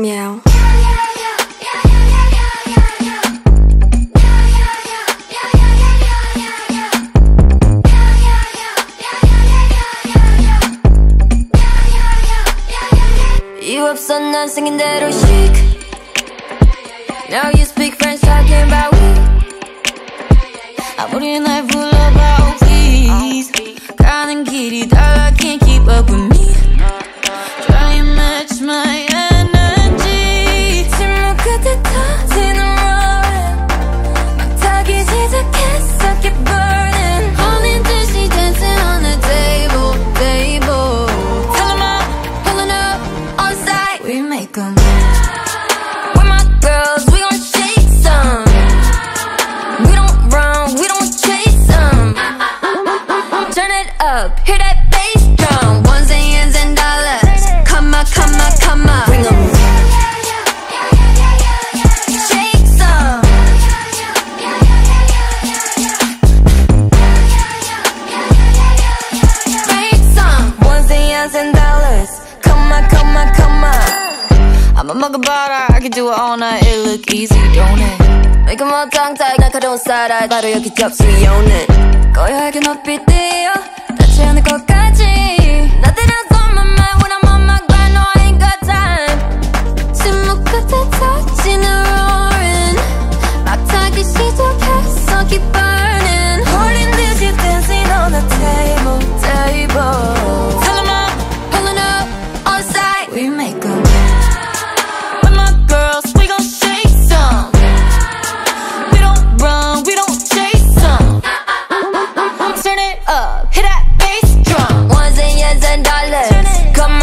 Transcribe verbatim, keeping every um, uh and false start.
meow. You 없어 난 생긴 대로 chic. Now you speak French talking about we. 아무리 날 불러봐 oh please. 가는 길이 달라 can't keep up with me. Try and match my energy. 침묵 끝에 터지는 roaring 막 타기 시작했어 keep burning. 홀린 듯이 dancing on the table table. Tell 'em up, pulling up, on site we make 'em. Hear that bass drum, ones and yens and dollars. Come on, come on, come on, bring 'em. Shake some. Break some, ones and yens and dollars. Come on, come on, come on. I'm a mugabara, I can do it all night. It look easy, don't it? Make 'em all tongue tied, 날카로운 side eye. 바로 여기 접수 we own it. 고요하게 높이 뛰어. 않을 것까지 나들은 on my mind when I'm on my grind. No, I ain't got time. 침묵 끝에 터지는 roaring 막 타기 시작했어 keep burning. 홀린 듯이 dancing on the table table. Tell 'em up, pulling up, on site we make 'em. With my girls we gon' shake some. We don't run, we don't chase some. Turn it up, hit that. Come